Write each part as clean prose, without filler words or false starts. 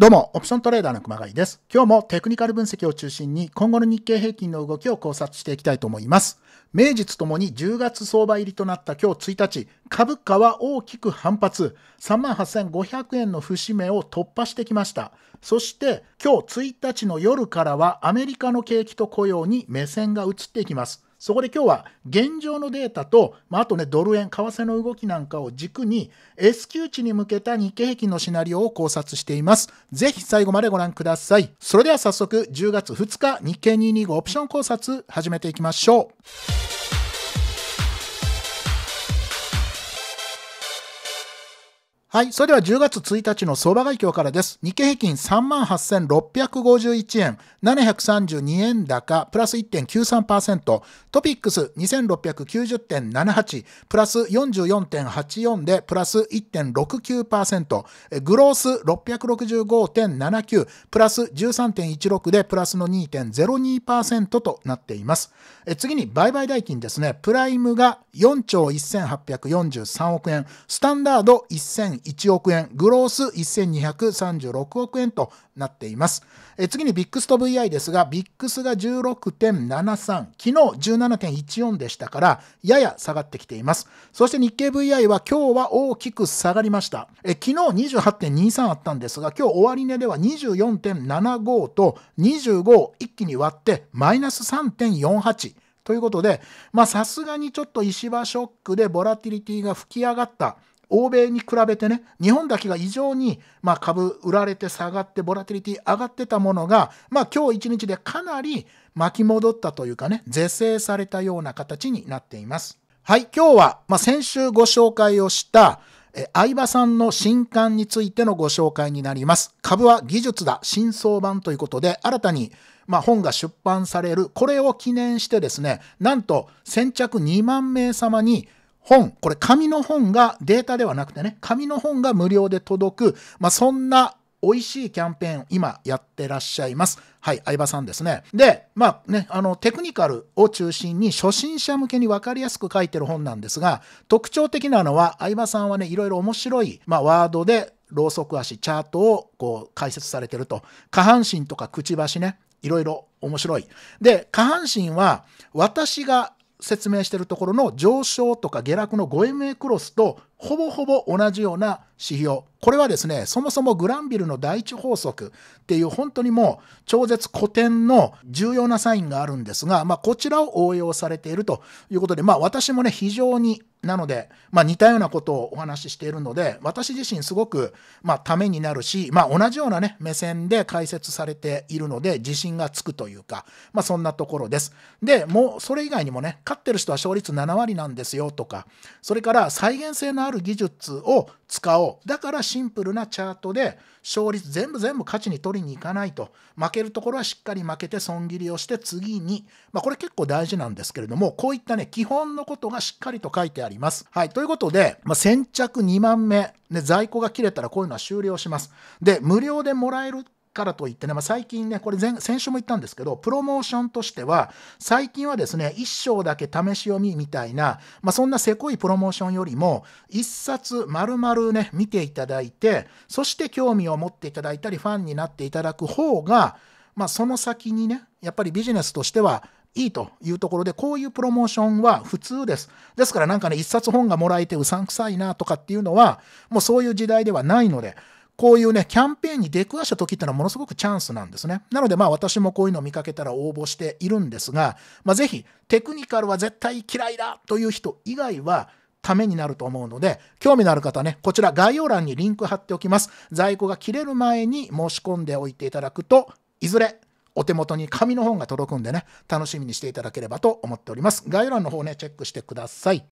どうも、オプショントレーダーの熊谷です。今日もテクニカル分析を中心に今後の日経平均の動きを考察していきたいと思います。名実ともに10月相場入りとなった今日1日、株価は大きく反発、38,500 円の節目を突破してきました。そして今日1日の夜からはアメリカの景気と雇用に目線が移っていきます。そこで今日は現状のデータと、あとね、ドル円、為替の動きなんかを軸に SQ 値に向けた日経平均のシナリオを考察しています。ぜひ最後までご覧ください。それでは早速10月2日日経225オプション考察始めていきましょう。はい。それでは10月1日の相場概況からです。日経平均 38,651 円、732円高、プラス 1.93%、トピックス 2690.78、プラス 44.84 で、プラス 1.69%、グロース 665.79、プラス 13.16 で、プラスの 2.02% となっています。次に売買代金ですね。プライムが4兆1843億円、スタンダード1001億円、グロース1236億円となっています。次にビックスと VI ですが、ビックスが 16.73、昨日 17.14 でしたから、やや下がってきています。そして日経 VI は今日は大きく下がりました。昨日 28.23 あったんですが、今日終値では 24.75 と25を一気に割って、マイナス 3.48。ということで、さすがにちょっと石破ショックでボラティリティが吹き上がった。欧米に比べてね、日本だけが異常に、株売られて下がって、ボラティリティ上がってたものが、今日一日でかなり巻き戻ったというかね、是正されたような形になっています。はい、今日は、先週ご紹介をした、相場さんの新刊についてのご紹介になります。株は技術だ、新装版ということで、新たに、本が出版される、これを記念してですね、なんと先着2万名様に、本、これ紙の本がデータではなくてね、紙の本が無料で届く、そんな美味しいキャンペーン今やってらっしゃいます。はい、相場さんですね。で、テクニカルを中心に初心者向けに分かりやすく書いてる本なんですが、特徴的なのは相場さんはね、いろいろ面白い、ワードでローソク足、チャートをこう解説されてると。下半身とかくちばしね、いろいろ面白い。で、下半身は私が説明しているところの上昇とか下落の WMA クロスとほぼほぼ同じような指標。これはですね、そもそもグランビルの第一法則っていう本当にもう超絶古典の重要なサインがあるんですが、こちらを応用されているということで、私もね、非常に、なので、似たようなことをお話ししているので、私自身すごく、ためになるし、同じようなね、目線で解説されているので、自信がつくというか、そんなところです。で、もう、それ以外にもね、勝ってる人は勝率7割なんですよとか、それから再現性のある技術を使おう。だからシンプルなチャートで、勝率全部勝ちに取りに行かないと。負けるところはしっかり負けて損切りをして次に、これ結構大事なんですけれども、こういったね、基本のことがしっかりと書いてあります。はい。ということで、先着2万名、ね、在庫が切れたらこういうのは終了します。で、無料でもらえるからといってね、最近ね、これ先週も言ったんですけど、プロモーションとしては、最近はですね、1章だけ試し読みみたいな、そんなせこいプロモーションよりも、1冊丸々ね、見ていただいて、そして興味を持っていただいたり、ファンになっていただく方が、その先にね、やっぱりビジネスとしては、いいというところで、こういうプロモーションは普通です。ですからなんかね、一冊本がもらえてうさんくさいなとかっていうのは、もうそういう時代ではないので、こういうね、キャンペーンに出くわした時ってのはものすごくチャンスなんですね。なので私もこういうのを見かけたら応募しているんですが、ぜひテクニカルは絶対嫌いだという人以外は、ためになると思うので、興味のある方ね、こちら概要欄にリンク貼っておきます。在庫が切れる前に申し込んでおいていただくと、いずれ、お手元に紙の本が届くんでね、楽しみにしていただければと思っております。概要欄の方ね、チェックしてください。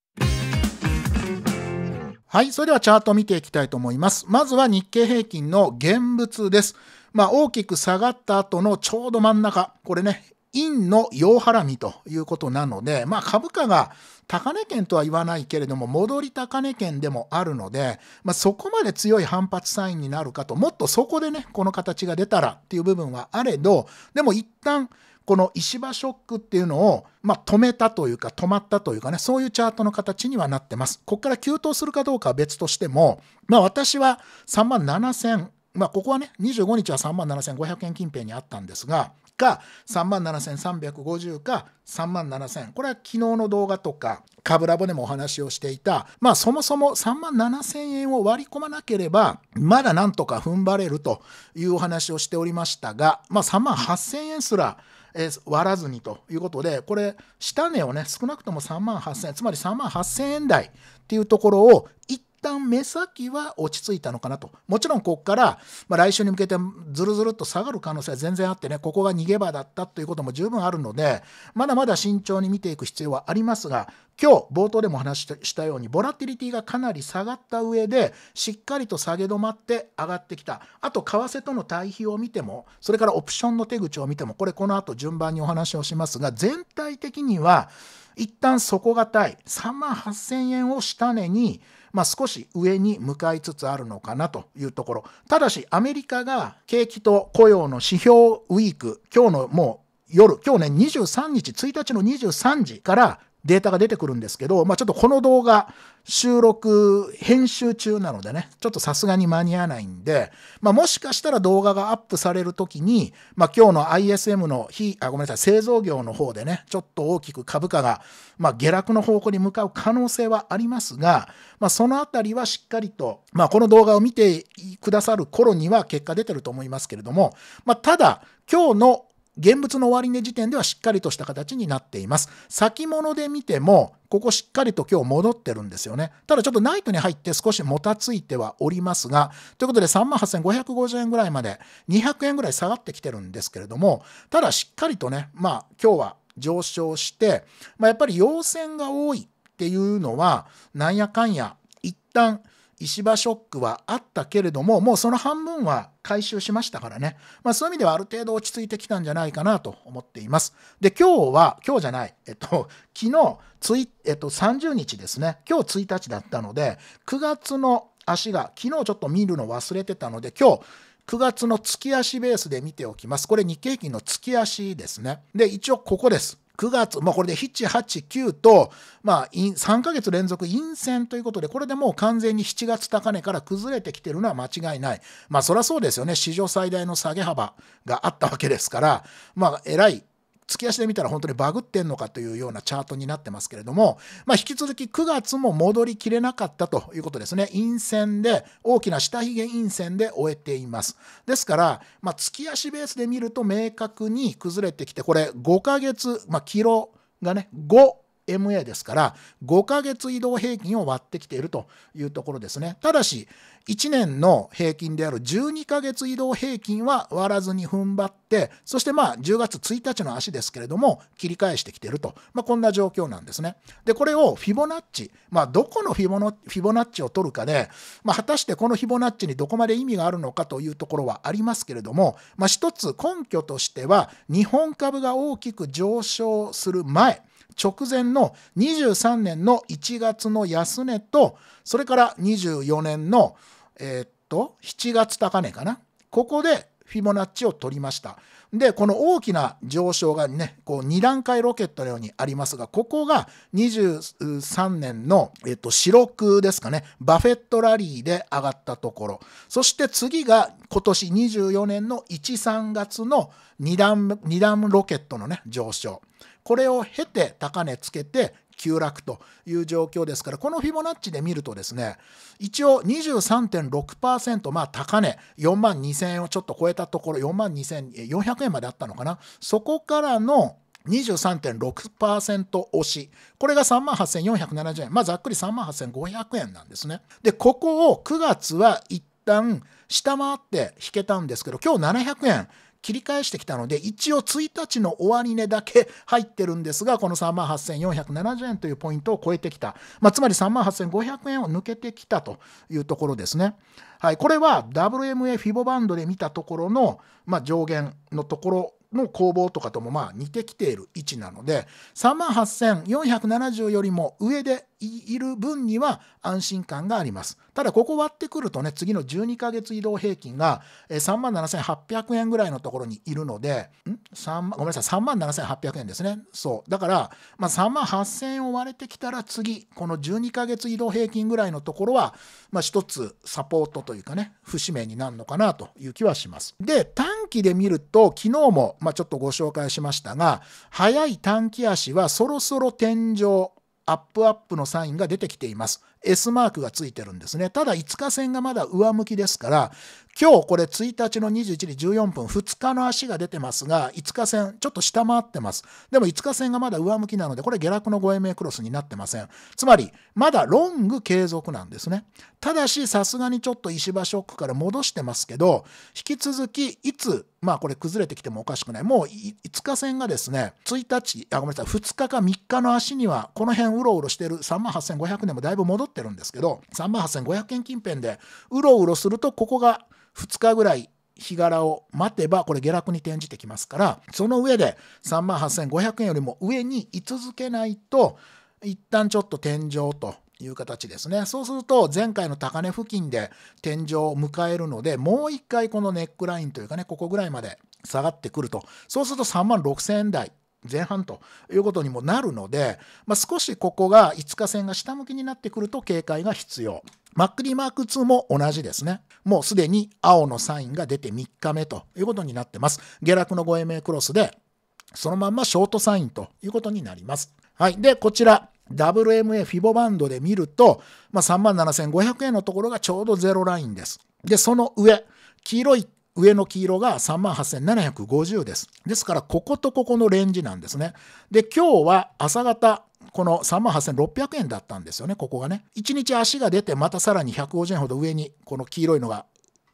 はい、それではチャートを見ていきたいと思います。まずは日経平均の現物です。大きく下がった後のちょうど真ん中、これね、陰の陽ハラミということなので、株価が高値圏とは言わないけれども、戻り高値圏でもあるので、そこまで強い反発サインになるかと、もっとそこでね、この形が出たらっていう部分はあれど、でも一旦、この石破ショックっていうのを、止めたというか、止まったというかね、そういうチャートの形にはなってます。ここから急騰するかどうかは別としても、私は37,000まあここはね25日は 37,500 円近辺にあったんですが、か 37,350 か 37,000、 これは昨日の動画とかカブラボでもお話をしていた、まあそもそも 37,000 円を割り込まなければまだなんとか踏ん張れるというお話をしておりましたが、まあ 38,000 円すら割らずにということで、これ下値をね少なくとも 38,000 円、つまり 38,000 円台っていうところを一旦目先は落ち着いたのかなと。もちろんここから、来週に向けてずるずるっと下がる可能性は全然あってね、ここが逃げ場だったということも十分あるので、まだまだ慎重に見ていく必要はありますが、今日冒頭でも話したようにボラティリティがかなり下がった上でしっかりと下げ止まって上がってきた。あと為替との対比を見ても、それからオプションの手口を見ても、これこの後順番にお話をしますが、全体的には一旦底堅い 38,000 円を下値に、少し上に向かいつつあるのかなというところ。ただしアメリカが景気と雇用の指標ウィーク、今日のもう夜、今日ね23日、1日の23時からデータが出てくるんですけど、ちょっとこの動画収録編集中なのでね、ちょっとさすがに間に合わないんで、もしかしたら動画がアップされるときに、今日の ISM の製造業の方でね、ちょっと大きく株価が、下落の方向に向かう可能性はありますが、そのあたりはしっかりと、この動画を見てくださる頃には結果出てると思いますけれども、ただ今日の現物の終値時点ではしっかりとした形になっています。先物で見ても、ここしっかりと今日戻ってるんですよね。ただちょっとナイトに入って少しもたついてはおりますが、ということで 38,550 円ぐらいまで200円ぐらい下がってきてるんですけれども、ただしっかりとね、今日は上昇して、やっぱり陽線が多いっていうのは、なんやかんや、一旦、石破ショックはあったけれども、もうその半分は回収しましたからね、そういう意味ではある程度落ち着いてきたんじゃないかなと思っています。で、昨日30日ですね、今日1日だったので、9月の足が、昨日ちょっと見るの忘れてたので、今日、9月の月足ベースで見ておきます。これ、日経平均の月足ですね。で、一応ここです。9月、これで7、8、9と、3ヶ月連続陰線ということで、これでもう完全に7月高値から崩れてきてるのは間違いない。そりゃそうですよね。史上最大の下げ幅があったわけですから、えらい。月足で見たら本当にバグってんのかというようなチャートになってますけれども、引き続き9月も戻りきれなかったということですね。陰線で、大きな下髭陰線で終えています。ですから、月足ベースで見ると明確に崩れてきて、これ5ヶ月、キロがね、5MA ですから、5ヶ月移動平均を割ってきているというところですね。ただし、1年の平均である12ヶ月移動平均は割らずに踏ん張って、そして10月1日の足ですけれども、切り返してきていると、こんな状況なんですね。で、これをフィボナッチ、どこのフィボナッチを取るかで、果たしてこのフィボナッチにどこまで意味があるのかというところはありますけれども、一つ根拠としては、日本株が大きく上昇する前、直前の23年の1月の安値と、それから24年の、7月高値かな。ここでフィボナッチを取りました。で、この大きな上昇がね、2段階ロケットのようにありますが、ここが23年の、4、6ですかね、バフェットラリーで上がったところ。そして次が今年24年の1、3月の2段ロケットのね、上昇。これを経て高値つけて急落という状況ですから、このフィボナッチで見るとですね、一応 23.6%、高値42,000円をちょっと超えたところ、42,400 円まであったのかな。そこからの23.6% 押し。これが 38,470 円。ざっくり 38,500 円なんですね。で、ここを9月は一旦下回って引けたんですけど、今日700円。切り返してきたので、一応1日の終値だけ入ってるんですが、この 38,470 円というポイントを超えてきた。つまり 38,500 円を抜けてきたというところですね。はい、これは WMA フィボバンドで見たところの、上限のところの攻防とかともまあ似てきている位置なので、 38,470 よりも上でいる分には安心感があります。ただここ割ってくるとね、次の12ヶ月移動平均が 37,800 円ぐらいのところにいるので、ごめんなさい 37,800 円ですね。そうだから、まあ、38,000 円を割れてきたら次この12ヶ月移動平均ぐらいのところは、まあ、一つサポートというかね、節目になるのかなという気はします。で、短期で見ると昨日も、まあ、ちょっとご紹介しましたが、早い短期足はそろそろ天井アップアップのサインが出てきています。 S マークがついてるんですね。ただ5日線がまだ上向きですから、今日これ1日の21時14分、2日の足が出てますが5日線ちょっと下回ってます。でも5日線がまだ上向きなので、これ下落の WMA クロスになってません。つまりまだロング継続なんですね。ただしさすがにちょっと石破ショックから戻してますけど、引き続きいつまあこれ崩れてきてもおかしくない。もう5日線がですね、2日か3日の足にはこの辺うろうろしてる 38,500 円もだいぶ戻ってるんですけど、 38,500 円近辺でうろうろすると、ここが2日ぐらい日柄を待てばこれ下落に転じてきますから、その上で 38,500 円よりも上に居続けないと一旦ちょっと天井という形ですね。そうすると前回の高値付近で天井を迎えるので、もう一回このネックラインというかね、ここぐらいまで下がってくると、そうすると 36,000 円台前半ということにもなるので、まあ、少しここが5日線が下向きになってくると警戒が必要。マックリマーク2も同じですね。もうすでに青のサインが出て3日目ということになってます。下落の 5MA クロスでそのまんまショートサインということになります。はい、でこちらWMA フィボバンドで見ると、まあ、37,500 円のところがちょうどゼロラインです。で、その上、黄色い上の黄色が 38,750 です。ですから、こことここのレンジなんですね。で、今日は朝方、この 38,600 円だったんですよね、ここがね。1日足が出て、またさらに150円ほど上に、この黄色いのが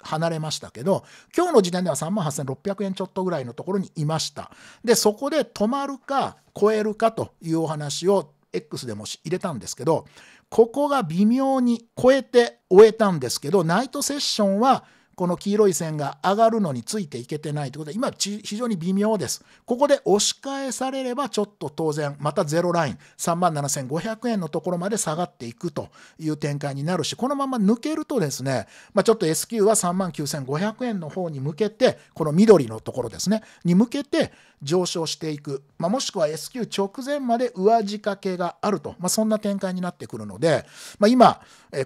離れましたけど、今日の時点では 38,600 円ちょっとぐらいのところにいました。で、そこで止まるか、超えるかというお話を、X でも入れたんですけど、ここが微妙に超えて終えたんですけど、ナイトセッションはこの黄色い線が上がるのについていけてないということで、今非常に微妙です。ここで押し返されればちょっと当然またゼロライン 37,500 円のところまで下がっていくという展開になるし、このまま抜けるとですね、まあ、ちょっと SQ は 39,500 円の方に向けて、この緑のところですねに向けて上昇していく、まあ、もしくは SQ 直前まで上仕掛けがあると、まあ、そんな展開になってくるので、まあ、今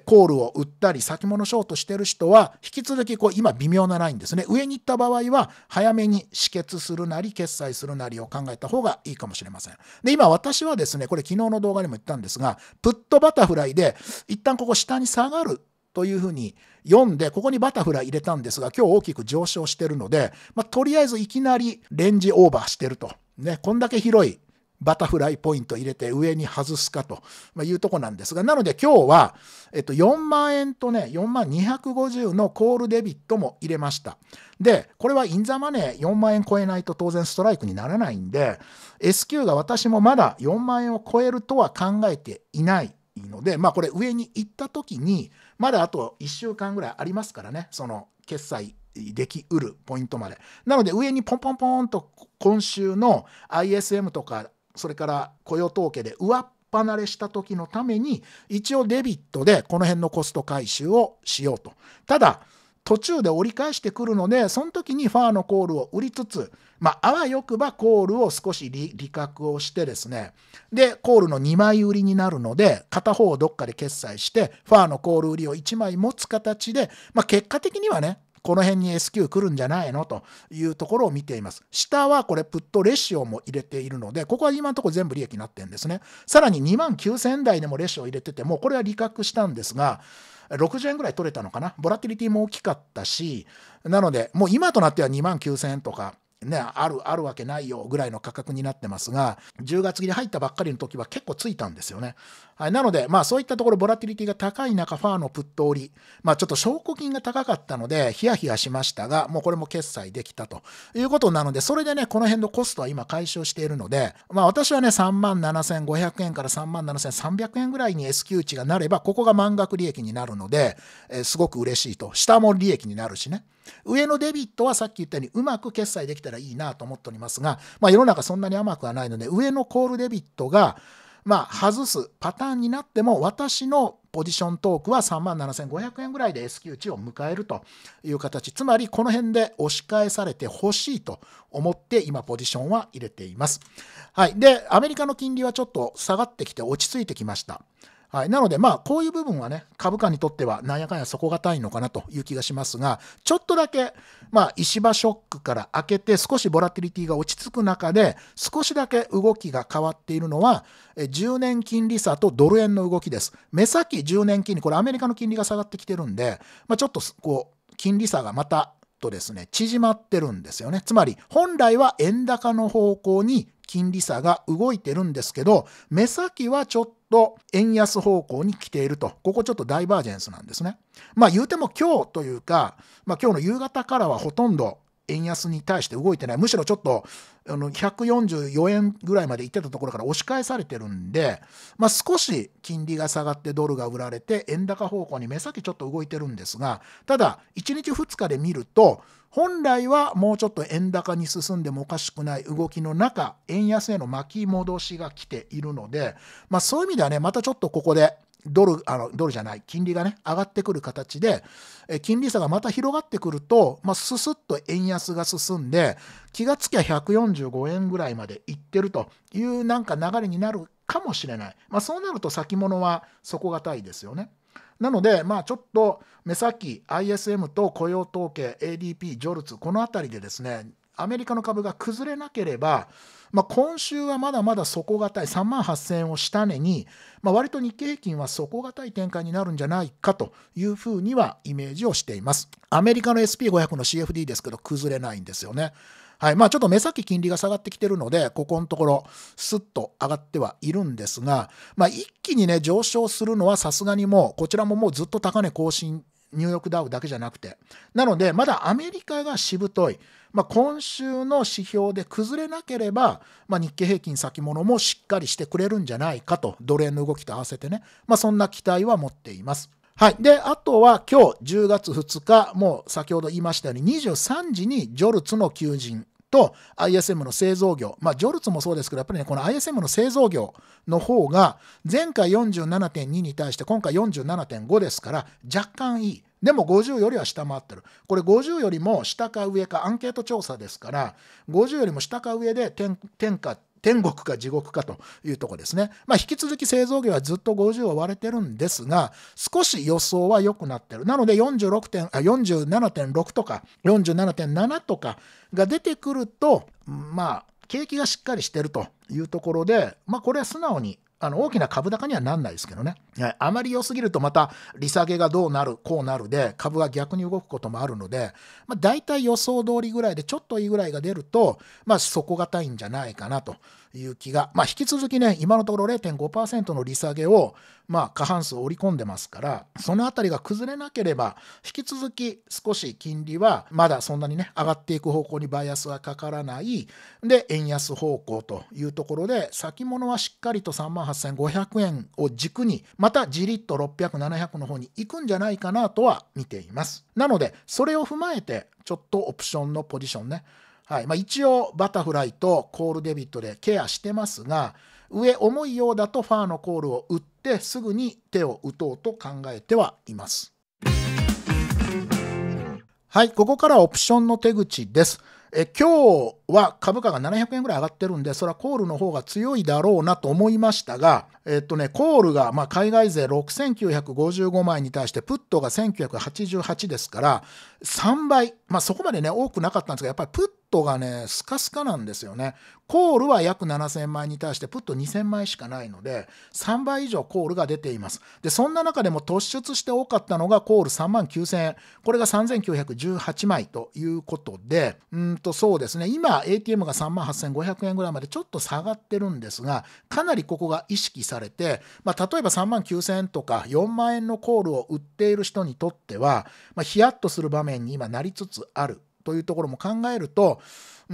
コールを売ったり先物ショートしてる人は引き続きこう今微妙なラインですね。上に行った場合は早めに止血するなり決済するなりを考えた方がいいかもしれません。で、今私はですね、これ昨日の動画でも言ったんですが、プットバタフライで一旦ここ下に下がるというふうに読んで、ここにバタフライ入れたんですが、今日大きく上昇してるので、まあ、とりあえずいきなりレンジオーバーしてると、ね、こんだけ広いバタフライポイント入れて上に外すかというとこなんですが、なので今日は4万円とね、4万250のコールデビットも入れました。で、これはインザマネー4万円超えないと当然ストライクにならないんで、SQ が私もまだ4万円を超えるとは考えていないので、まあこれ上に行った時に、まだあと1週間ぐらいありますからね、その決済できうるポイントまで。なので上にポンポンポンと今週の ISM とか、それから雇用統計で上っ離れした時のために一応デビットでこの辺のコスト回収をしようと。ただ途中で折り返してくるので、その時にファーのコールを売りつつ、まあ、あわよくばコールを少し利確をしてですね、でコールの2枚売りになるので片方をどっかで決済してファーのコール売りを1枚持つ形で、まあ、結果的にはねこの辺に SQ 来るんじゃないのというところを見ています。下はこれプットレシオも入れているので、ここは今のところ全部利益になってるんですね。さらに 29,000 円台でもレシオ入れてて、もうこれは利確したんですが、60円ぐらい取れたのかな。ボラティリティも大きかったし、なのでもう今となっては 29,000 円とかね、あるわけないよぐらいの価格になってますが、10月切り入ったばっかりの時は結構ついたんですよね。はい、なので、まあそういったところボラティリティが高い中、ファーのプット売り、まあちょっと証拠金が高かったので、ヒヤヒヤしましたが、もうこれも決済できたということなので、それでね、この辺のコストは今解消しているので、まあ私はね、37,500 円から37,300 円ぐらいに SQ 値がなれば、ここが満額利益になるので、すごく嬉しいと。下も利益になるしね。上のデビットはさっき言ったようにうまく決済できたらいいなと思っておりますが、まあ、世の中そんなに甘くはないので、上のコールデビットがまあ外すパターンになっても、私のポジショントークは 37,500 円ぐらいで SQ 値を迎えるという形、つまりこの辺で押し返されてほしいと思って今ポジションは入れています。はい、でアメリカの金利はちょっと下がってきて落ち着いてきました。はい、なのでまあこういう部分はね、株価にとってはなんやかんや底堅いのかなという気がしますが、ちょっとだけまあ石破ショックから明けて少しボラティリティが落ち着く中で少しだけ動きが変わっているのは10年金利差とドル円の動きです。目先10年金利、これアメリカの金利が下がってきてるんで、まあ、ちょっとこう金利差がまたとですね縮まってるんですよね。つまり本来は円高の方向に金利差が動いてるんですけど、目先はちょっと円安方向に来ていると、ここちょっとダイバージェンスなんですね。まあ言うても今日というか、まあ、今日の夕方からはほとんど円安に対して動いてない、むしろちょっと144円ぐらいまで行ってたところから押し返されてるんで、まあ、少し金利が下がってドルが売られて円高方向に目先ちょっと動いてるんですが、ただ1日2日で見ると本来はもうちょっと円高に進んでもおかしくない動きの中、円安への巻き戻しが来ているので、まあ、そういう意味ではね、またちょっとここで金利がね上がってくる形で金利差がまた広がってくると、まあ、ススッと円安が進んで気がつきゃ145円ぐらいまでいってるというなんか流れになるかもしれない、まあ、そうなると先物は底堅いですよね。なので、まあ、ちょっと目先 ISM と雇用統計 ADP ジョルツこの辺りでですね、アメリカの株が崩れなければ、まあ、今週はまだまだ底堅い 38,000 円を下値に、まあ、割と日経平均は底堅い展開になるんじゃないかというふうにはイメージをしています。アメリカの SP500 の CFD ですけど崩れないんですよね。はい、まあ、ちょっと目先金利が下がってきてるのでここのところスッと上がってはいるんですが、まあ、一気にね上昇するのはさすがにもうこちらももうずっと高値更新、ニューヨークダウだけじゃなくて、なのでまだアメリカがしぶとい、まあ、今週の指標で崩れなければ、まあ、日経平均先物もしっかりしてくれるんじゃないかと、ドル円の動きと合わせてね、まあ、そんな期待は持っています。はい、であとは今日10月2日もう先ほど言いましたように23時にジョルツの求人と ISM の製造業、まあ、ジョルツもそうですけどやっぱりねこの ISM の製造業の方が前回 47.2 に対して今回 47.5 ですから若干いい。でも50よりは下回ってる。これ50よりも下か上かアンケート調査ですから、50よりも下か上で天国か地獄かというところですね。まあ、引き続き製造業はずっと50を割れてるんですが、少し予想は良くなってる。なので47.6 とか 47.7 とかが出てくると、まあ、景気がしっかりしてるというところで、まあ、これは素直に。大きな株高にはなんないですけどね、あまり良すぎるとまた利下げがどうなるこうなるで株が逆に動くこともあるので、まあ、大体予想通りぐらいでちょっといいぐらいが出ると、まあ、底堅いんじゃないかなという気が、まあ、引き続きね今のところ 0.5% の利下げを、まあ、過半数織り込んでますから、その辺りが崩れなければ引き続き少し金利はまだそんなにね上がっていく方向にバイアスはかからないで円安方向というところで、先物はしっかりと38,500 円を軸にまたじりっと600、700の方に行くんじゃないかなとは見ています。なのでそれを踏まえてちょっとオプションのポジションね、はいまあ、一応バタフライとコールデビットでケアしてますが、上重いようだとファーのコールを打ってすぐに手を打とうと考えてはいます。はい、ここからはオプションの手口です。今日は株価が700円ぐらい上がってるんで、それはコールの方が強いだろうなと思いましたが、コールがまあ海外勢 6,955 枚に対してプットが 1,988 ですから3倍、まあ、そこまでね多くなかったんですが、やっぱりプットがねスカスカなんですよね。コールは約 7,000 枚に対してプット 2,000 枚しかないので3倍以上コールが出ています。でそんな中でも突出して多かったのがコール 39,000 円、これが 3,918 枚ということで、そうですね、今 ATM が 38,500 円ぐらいまでちょっと下がってるんですが、かなりここが意識されて、まあ、例えば 39,000 円とか4万円のコールを売っている人にとっては、まあ、ヒヤッとする場面に今なりつつあるというところも考えると、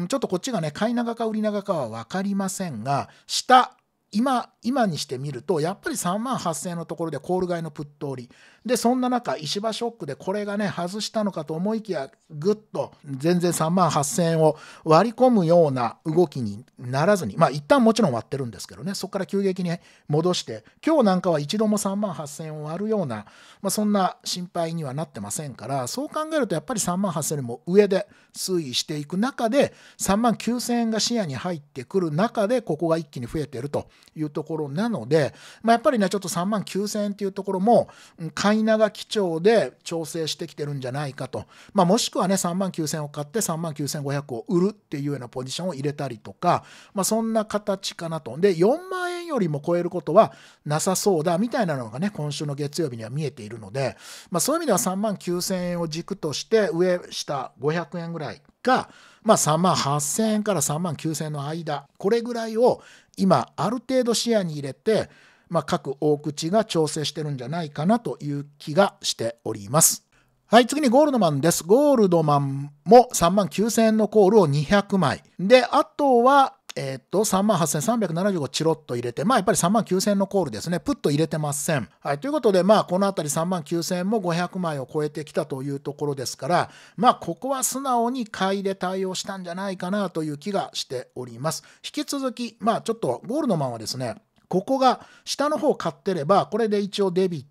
ちょっとこっちがね買い長か売り長かは分かりませんが、下今にしてみるとやっぱり3万8000円のところでコール買いのプット売りで、そんな中石破ショックでこれがね外したのかと思いきやぐっと全然3万8000円を割り込むような動きにならずに、まあ一旦もちろん割ってるんですけどね、そこから急激に戻して今日なんかは一度も3万8000円を割るような、まあ、そんな心配にはなってませんから、そう考えるとやっぱり3万8000円も上で推移していく中で3万9000円が視野に入ってくる中でここが一気に増えているというところなので、まあ、やっぱりねちょっと3万9000円というところも買い長基調で調整してきてるんじゃないかと、まあ、もしくはね3万9000円を買って3万9500を売るっていうようなポジションを入れたりとか、まあ、そんな形かなと。で4万円よりも超えることはなさそうだみたいなのがね今週の月曜日には見えているので、まあ、そういう意味では3万9000円を軸として上下500円ぐらいが、まあ、3万8000円から3万9000円の間、これぐらいを今ある程度視野に入れて、まあ、各大口が調整してるんじゃないかなという気がしております。はい、次にゴールドマンです。ゴールドマンも3万9000円のコールを200枚。で、あとは、38,375 チロッと入れて、まあやっぱり 39,000 円のコールですね。プッと入れてません。はい、ということで、まあこのあたり 39,000 円も500枚を超えてきたというところですから、まあここは素直に買いで対応したんじゃないかなという気がしております。引き続き、まあちょっとゴールドマンはですね、ここが下の方買ってれば、これで一応デビット。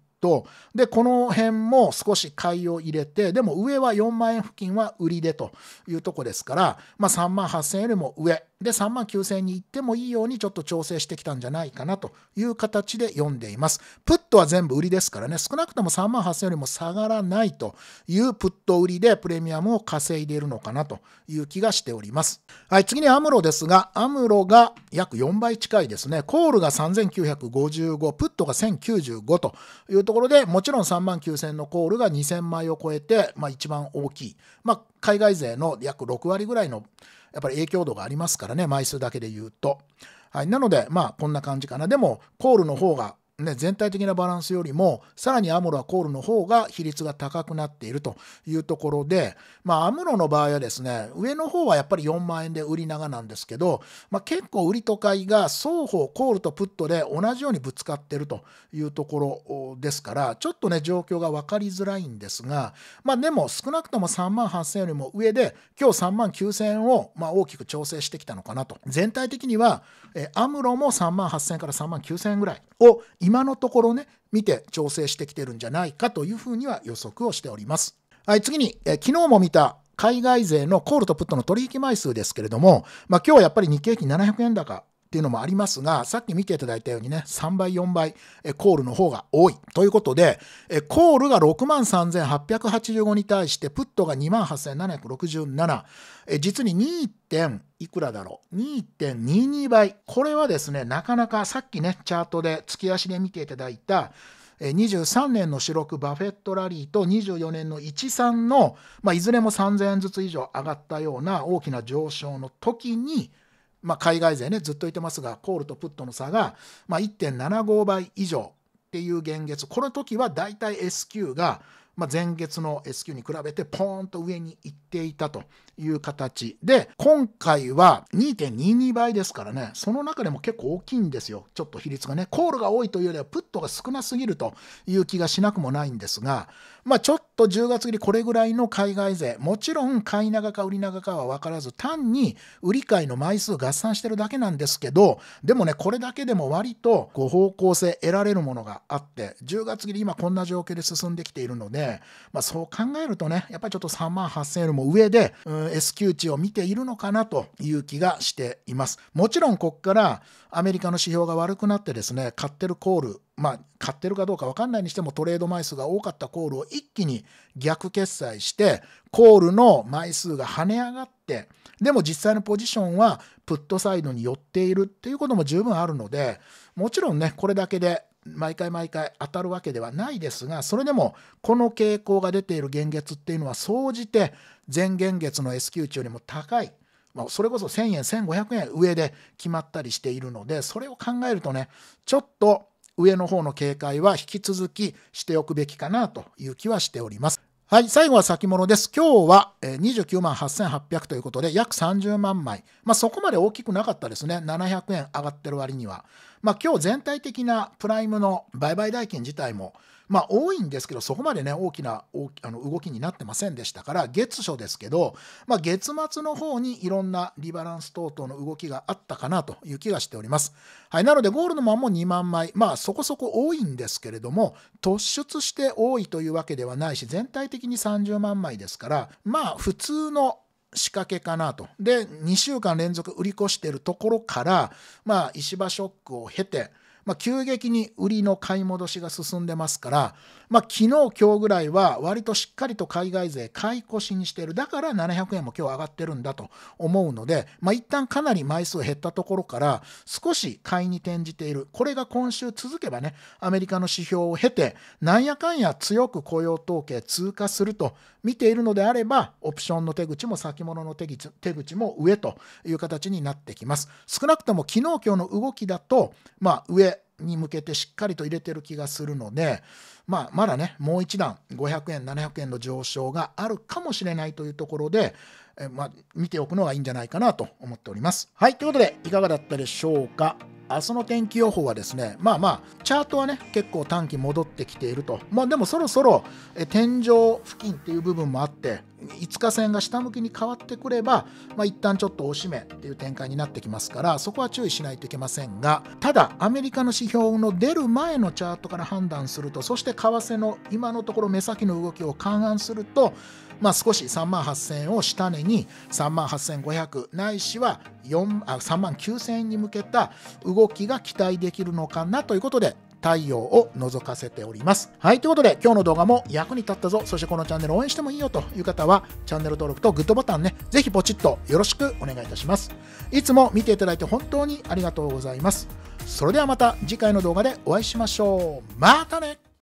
でこの辺も少し買いを入れて、でも上は4万円付近は売りでというとこですから、まあ、3万8000円よりも上で3万9000円に行ってもいいようにちょっと調整してきたんじゃないかなという形で読んでいます。プットは全部売りですからね、少なくとも3万8000円よりも下がらないというプット売りでプレミアムを稼いでいるのかなという気がしております。はい、次にアムロですが、アムロが約4倍近いですね。コールが3955、プットが1095というところで、もちろん3万9000円のコールが2000枚を超えて、まあ、一番大きい、まあ、海外勢の約6割ぐらいのやっぱり影響度がありますからね、枚数だけで言うと、はい、なのでまあこんな感じかな。でもコールの方がね、全体的なバランスよりもさらにアムロはコールの方が比率が高くなっているというところで、まあ、アムロの場合はですね、上の方はやっぱり4万円で売り長なんですけど、まあ、結構売りと買いが双方コールとプットで同じようにぶつかっているというところですから、ちょっとね状況が分かりづらいんですが、まあ、でも少なくとも3万8000円よりも上で今日3万9000円をまあ大きく調整してきたのかなと。全体的にはアムロも3万8000円から3万9000円ぐらいを今のところね見て調整してきてるんじゃないかというふうには予測をしております。はい、次に昨日も見た海外勢のコールとプットの取引枚数ですけれども、まあ、今日はやっぱり日経平均700円高っていうのもありますが、さっき見ていただいたようにね3倍4倍コールの方が多いということで、コールが 63,885 に対してプットが 28,767、実に 2.22 倍。これはですねなかなか、さっきねチャートで月足で見ていただいた23年の46バフェットラリーと24年の13の、まあ、いずれも 3,000 円ずつ以上上がったような大きな上昇の時に、まあ、海外勢ねずっと言ってますがコールとプットの差が、まあ、1.75 倍以上っていう現月、この時はだいたい SQ が、まあ、前月の SQ に比べてポーンと上に行っていたという形で、今回は 2.22 倍ですからね、その中でも結構大きいんですよ。ちょっと比率がねコールが多いというよりはプットが少なすぎるという気がしなくもないんですが、まあちょっと10月切りこれぐらいの海外勢、もちろん買い長か売り長かは分からず単に売り買いの枚数合算してるだけなんですけど、でもねこれだけでも割とこう方向性得られるものがあって、10月切り今こんな状況で進んできているので、まあそう考えるとねやっぱりちょっと3万8000円よりも上でSQ 値を見ているのかなという気がしています。もちろんここからアメリカの指標が悪くなってですね、買ってるコール、まあ買ってるかどうか分かんないにしてもトレード枚数が多かったコールを一気に逆決済してコールの枚数が跳ね上がって、でも実際のポジションはプットサイドに寄っているっていうことも十分あるので、もちろんねこれだけで毎回毎回当たるわけではないですが、それでもこの傾向が出ている現月っていうのは総じて前現月の SQ 値よりも高い、まあ、それこそ1000円1500円上で決まったりしているので、それを考えるとねちょっと上の方の警戒は引き続きしておくべきかなという気はしております。はい、最後は先物です。今日は29万8800ということで、約30万枚。そこまで大きくなかったですね。700円上がってる割には。今日全体的なプライムの売買代金自体も、多いんですけど、そこまでね、大きな動きになってませんでしたから、月初ですけど、月末の方にいろんなリバランス等々の動きがあったかなという気がしております。はい、なので、ゴールドマンも2万枚、そこそこ多いんですけれども、突出して多いというわけではないし、全体的に30万枚ですから、普通の仕掛けかなと。で、2週間連続売り越しているところから、石破ショックを経て、急激に売りの買い戻しが進んでますから、昨日今日ぐらいは割としっかりと海外勢買い越しにしている。だから700円も今日上がってるんだと思うので、一旦かなり枚数減ったところから少し買いに転じている。これが今週続けばね、アメリカの指標を経てなんやかんや強く雇用統計通過すると見ているのであれば、オプションの手口も先物の手口も上という形になってきます。少なくとも昨日今日の動きだと、上に向けてしっかりと入れてる気がするので、まだね、もう一段500円700円の上昇があるかもしれないというところで、見ておくのがいいんじゃないかなと思っております。はい、ということでいかがだったでしょうか。明日の天気予報はですね、チャートはね、結構短期戻ってきていると。でもそろそろ天井付近っていう部分もあって、5日線が下向きに変わってくれば、一旦ちょっとおしめっていう展開になってきますから、そこは注意しないといけませんが、ただ、アメリカの指標の出る前のチャートから判断すると、そして為替の今のところ目先の動きを勘案すると、少し3万8000円を下値に3万8500ないしは3万9000円に向けた動きが期待できるのかなということで、太陽を覗かせております。はい、ということで今日の動画も役に立ったぞ、そしてこのチャンネル応援してもいいよという方はチャンネル登録とグッドボタンね、ぜひポチッとよろしくお願いいたします。いつも見ていただいて本当にありがとうございます。それではまた次回の動画でお会いしましょう。またね。